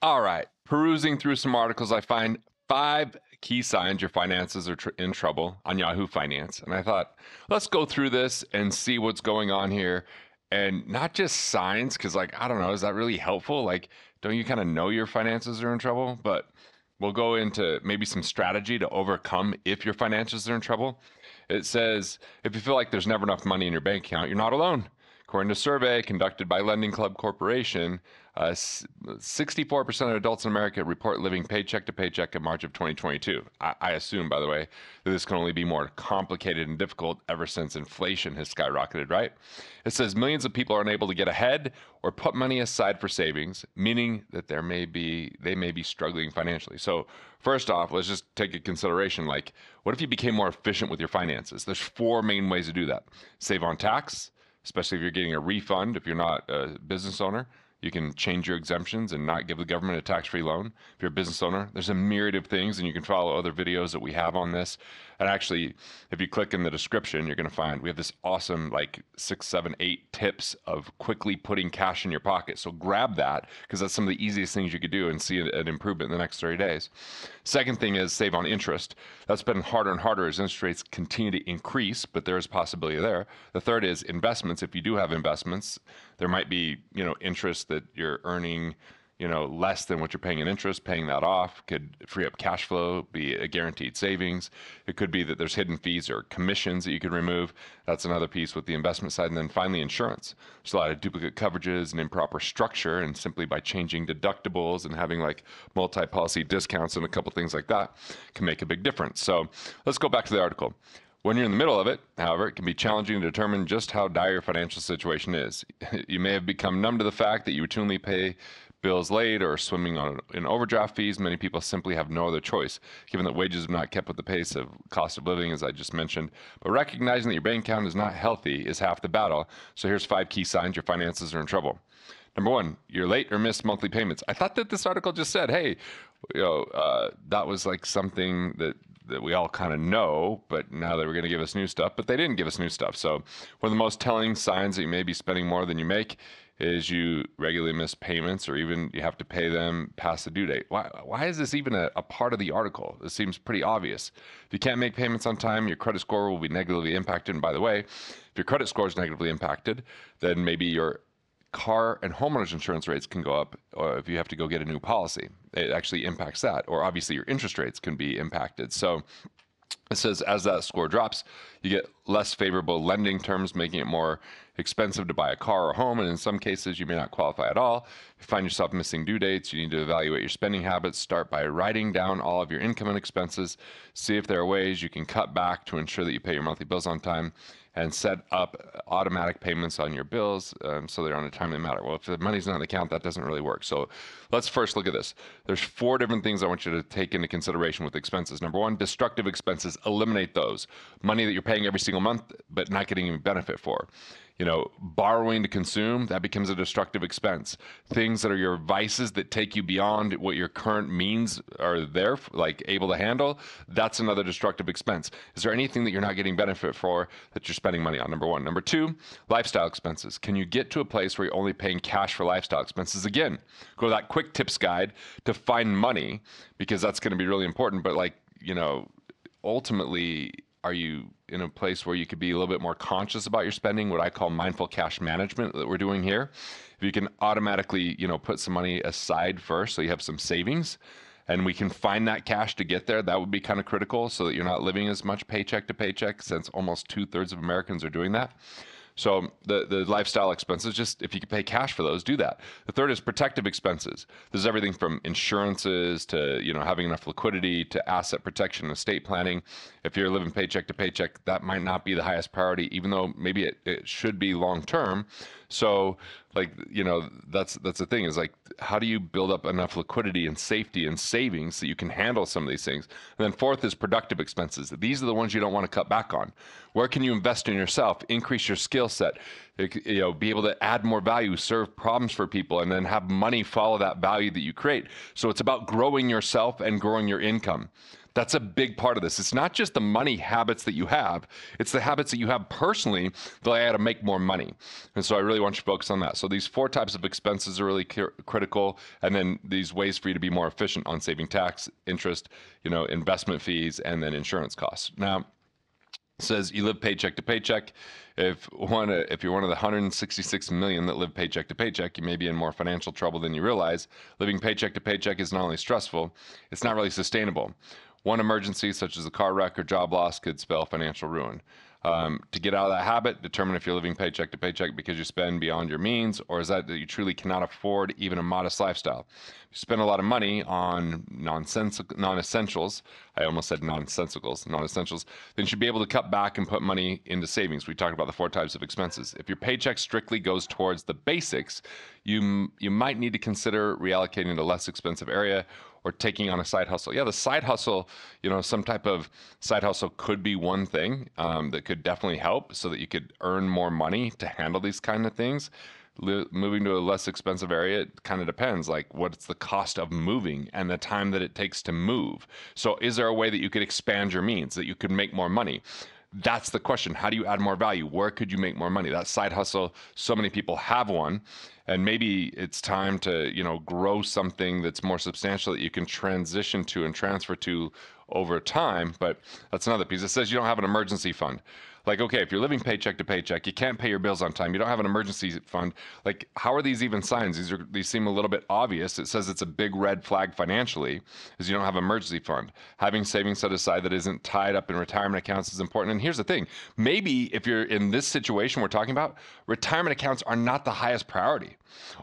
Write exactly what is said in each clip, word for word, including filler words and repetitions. All right, perusing through some articles, I find five key signs your finances are tr- in trouble on Yahoo Finance. And I thought, let's go through this and see what's going on here. And not just signs, because like, I don't know, is that really helpful? Like, don't you kind of know your finances are in trouble? But we'll go into maybe some strategy to overcome if your finances are in trouble. It says, if you feel like there's never enough money in your bank account, you're not alone. According to a survey conducted by Lending Club Corporation, uh, sixty-four percent of adults in America report living paycheck to paycheck in March of twenty twenty-two. I, I assume, by the way, that this can only be more complicated and difficult ever since inflation has skyrocketed, right? It says millions of people are unable to get ahead or put money aside for savings, meaning that there may be they may be struggling financially. So first off, let's just take a consideration, like, what if you became more efficient with your finances? There's four main ways to do that. Save on tax, especially if you're getting a refund. If you're not a business owner, you can change your exemptions and not give the government a tax-free loan. If you're a business owner, there's a myriad of things, and you can follow other videos that we have on this. And actually, if you click in the description, you're going to find we have this awesome, like, six, seven, eight tips of quickly putting cash in your pocket. So grab that, because that's some of the easiest things you could do and see an improvement in the next thirty days. Second thing is save on interest. That's been harder and harder as interest rates continue to increase, but there is possibility there. The third is investments. If you do have investments, there might be, you know, interest that you're earning, you know, less than what you're paying in interest. Paying that off could free up cash flow, be a guaranteed savings. It could be that there's hidden fees or commissions that you could remove. That's another piece with the investment side. And then finally, insurance. There's a lot of duplicate coverages and improper structure, and simply by changing deductibles and having like multi-policy discounts and a couple things like that can make a big difference. So let's go back to the article. When you're in the middle of it, however, it can be challenging to determine just how dire your financial situation is. You may have become numb to the fact that you routinely pay bills late or swimming on in overdraft fees. Many people simply have no other choice, given that wages have not kept with the pace of cost of living, as I just mentioned. But recognizing that your bank account is not healthy is half the battle. So here's five key signs your finances are in trouble. Number one, you're late or missed monthly payments. I thought that this article just said, hey, you know, uh, that was like something that that we all kind of know, but now they were going to give us new stuff, but they didn't give us new stuff. So one of the most telling signs that you may be spending more than you make is you regularly miss payments, or even you have to pay them past the due date. Why, why is this even a, a part of the article? This seems pretty obvious. If you can't make payments on time, your credit score will be negatively impacted. And by the way, if your credit score is negatively impacted, then maybe your car and homeowners insurance rates can go up, or if you have to go get a new policy, it actually impacts that. Or obviously your interest rates can be impacted. So it says as that score drops, you get less favorable lending terms, making it more expensive to buy a car or home. And in some cases, you may not qualify at all. If you find yourself missing due dates, you need to evaluate your spending habits. Start by writing down all of your income and expenses. See if there are ways you can cut back to ensure that you pay your monthly bills on time, and set up automatic payments on your bills um, so they're on a timely matter. Well, if the money's not in the account, that doesn't really work. So let's first look at this. There's four different things I want you to take into consideration with expenses. Number one, destructive expenses. Eliminate those. Money that you're paying every single month, but not getting any benefit for. You know, borrowing to consume, that becomes a destructive expense. Things that are your vices that take you beyond what your current means are there, like able to handle, that's another destructive expense. Is there anything that you're not getting benefit for that you're spending money on? Number one. Number two, lifestyle expenses. Can you get to a place where you're only paying cash for lifestyle expenses? Again, go to that quick tips guide to find money, because that's going to be really important. But like, you know, ultimately, are you in a place where you could be a little bit more conscious about your spending, what I call mindful cash management that we're doing here? If you can automatically, you know, put some money aside first so you have some savings, and we can find that cash to get there, that would be kind of critical so that you're not living as much paycheck to paycheck, since almost two thirds of Americans are doing that. So the, the lifestyle expenses, just if you can pay cash for those, do that. The third is protective expenses. This is everything from insurances to, you know, having enough liquidity to asset protection and estate planning. If you're living paycheck to paycheck, that might not be the highest priority, even though maybe it, it should be long term. So like, you know, that's that's the thing, is like, how do you build up enough liquidity and safety and savings so you can handle some of these things? And then fourth is productive expenses. These are the ones you don't want to cut back on. Where can you invest in yourself, increase your skill set, you know, be able to add more value, serve problems for people, and then have money follow that value that you create? So it's about growing yourself and growing your income. That's a big part of this. It's not just the money habits that you have. It's the habits that you have personally that allow you to make more money. And so I really want you to focus on that. So these four types of expenses are really cr- critical. And then these ways for you to be more efficient on saving tax, interest, you know, investment fees, and then insurance costs. Now, it says you live paycheck to paycheck. If one, if you're one of the one hundred sixty-six million that live paycheck to paycheck, you may be in more financial trouble than you realize. Living paycheck to paycheck is not only stressful, it's not really sustainable. One emergency, such as a car wreck or job loss, could spell financial ruin. Um, to get out of that habit, determine if you're living paycheck to paycheck because you spend beyond your means, or is that that you truly cannot afford even a modest lifestyle. You spend a lot of money on nonsensical, non-essentials. I almost said nonsensicals, non-essentials. Then you should be able to cut back and put money into savings. We talked about the four types of expenses. If your paycheck strictly goes towards the basics, you you might need to consider reallocating to a less expensive area, or taking on a side hustle. Yeah, the side hustle, you know, some type of side hustle could be one thing um, that could definitely help so that you could earn more money to handle these kind of things. L- moving to a less expensive area, it kind of depends, like what's the cost of moving and the time that it takes to move. So is there a way that you could expand your means, that you could make more money? That's the question. How do you add more value? Where could you make more money? That side hustle, so many people have one. And maybe it's time to, you know, grow something that's more substantial that you can transition to and transfer to over time. But that's another piece. It says you don't have an emergency fund. Like, okay, if you're living paycheck to paycheck, you can't pay your bills on time, you don't have an emergency fund. Like, how are these even signs? These are, these seem a little bit obvious. It says it's a big red flag financially, is you don't have an emergency fund. Having savings set aside that isn't tied up in retirement accounts is important. And here's the thing, maybe if you're in this situation we're talking about, retirement accounts are not the highest priority.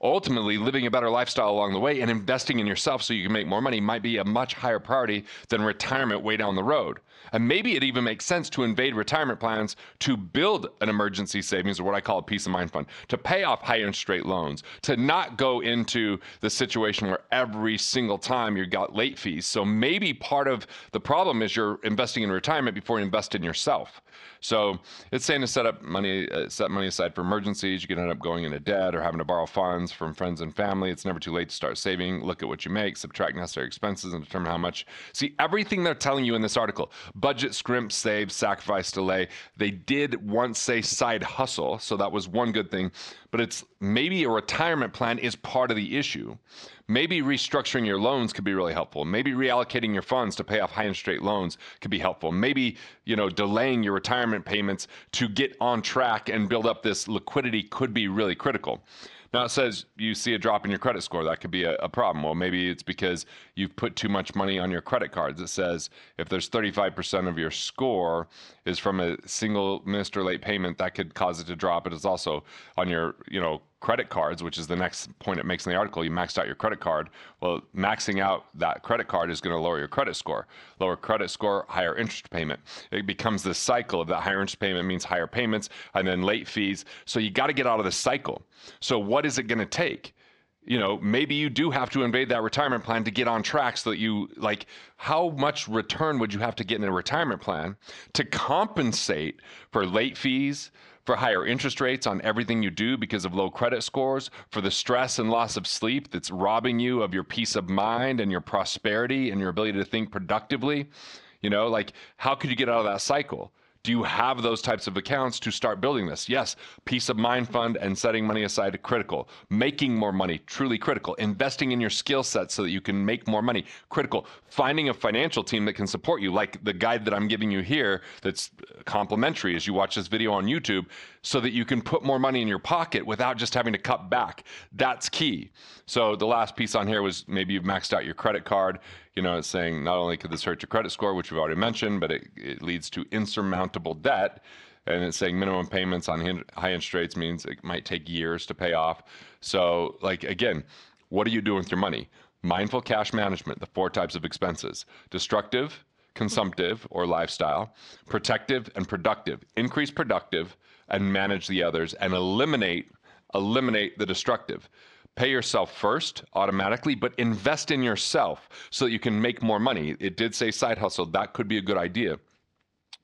Ultimately, living a better lifestyle along the way and investing in yourself so you can make more money might be a much higher priority than retirement way down the road. And maybe it even makes sense to invade retirement plans to build an emergency savings, or what I call a peace of mind fund, to pay off high interest rate loans, to not go into the situation where every single time you've got late fees. So maybe part of the problem is you're investing in retirement before you invest in yourself. So it's saying to set up money, uh, set money aside for emergencies. You can end up going into debt or having to borrow funds from friends and family. It's never too late to start saving. Look at what you make, subtract necessary expenses, and determine how much. See, everything they're telling you in this article, budget, scrimp, save, sacrifice, delay. They did once say side hustle, so that was one good thing. But it's maybe a retirement plan is part of the issue. Maybe restructuring your loans could be really helpful. Maybe reallocating your funds to pay off high interest rate loans could be helpful. Maybe, you know, delaying your retirement payments to get on track and build up this liquidity could be really critical. Now it says you see a drop in your credit score. That could be a, a problem. Well, maybe it's because you've put too much money on your credit cards. It says if there's thirty-five percent of your score is from a single missed or late payment, that could cause it to drop. It is also on your, you know, credit cards, which is the next point it makes in the article. You maxed out your credit card. Well, maxing out that credit card is going to lower your credit score. Lower credit score, higher interest payment. It becomes this cycle of that higher interest payment means higher payments and then late fees. So you got to get out of the cycle. So what is it going to take? You know, maybe you do have to invade that retirement plan to get on track so that you, like, how much return would you have to get in a retirement plan to compensate for late fees, for higher interest rates on everything you do because of low credit scores, for the stress and loss of sleep that's robbing you of your peace of mind and your prosperity and your ability to think productively? You know, like, how could you get out of that cycle? Do you have those types of accounts to start building this? Yes, peace of mind fund and setting money aside are critical. Making more money, truly critical. Investing in your skill set so that you can make more money, critical. Finding a financial team that can support you, like the guide that I'm giving you here that's complimentary as you watch this video on YouTube, so that you can put more money in your pocket without just having to cut back. That's key. So the last piece on here was maybe you've maxed out your credit card. You know, it's saying not only could this hurt your credit score, which we've already mentioned, but it, it leads to insurmountable debt. And it's saying minimum payments on high interest rates means it might take years to pay off. So, like, again, what are you doing with your money? Mindful cash management, the four types of expenses. Destructive, consumptive, or lifestyle. Protective and productive. Increase productive and manage the others, and eliminate, eliminate the destructive. Pay yourself first automatically, but invest in yourself so that you can make more money. It did say side hustle. That could be a good idea.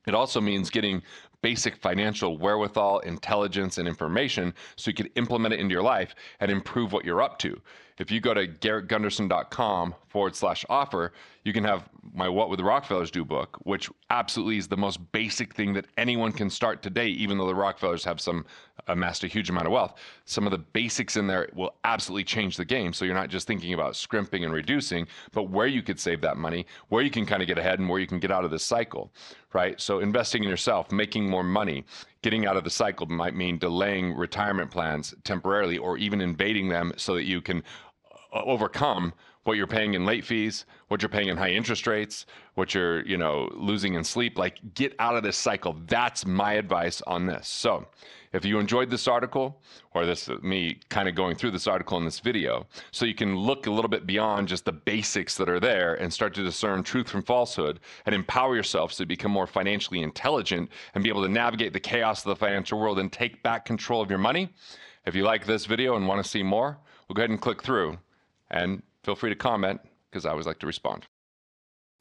It also means getting basic financial wherewithal, intelligence, and information so you can implement it into your life and improve what you're up to. If you go to garrett gunderson dot com forward slash offer, you can have my What Would the Rockefellers Do book, which absolutely is the most basic thing that anyone can start today, even though the Rockefellers have some amassed a huge amount of wealth. Some of the basics in there will absolutely change the game. So you're not just thinking about scrimping and reducing, but where you could save that money, where you can kind of get ahead and where you can get out of this cycle, right? So investing in yourself, making more money, getting out of the cycle might mean delaying retirement plans temporarily or even invading them so that you can overcome what you're paying in late fees, what you're paying in high interest rates, what you're, you know, losing in sleep. Like, get out of this cycle. That's my advice on this. So if you enjoyed this article, or this me kind of going through this article in this video, so you can look a little bit beyond just the basics that are there and start to discern truth from falsehood and empower yourself to become more financially intelligent and be able to navigate the chaos of the financial world and take back control of your money. If you like this video and want to see more, we'll go ahead and click through, and feel free to comment, because I always like to respond.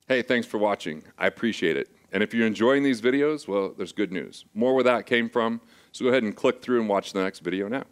Hey, thanks for watching. I appreciate it. And if you're enjoying these videos, well, there's good news. More where that came from, so go ahead and click through and watch the next video now.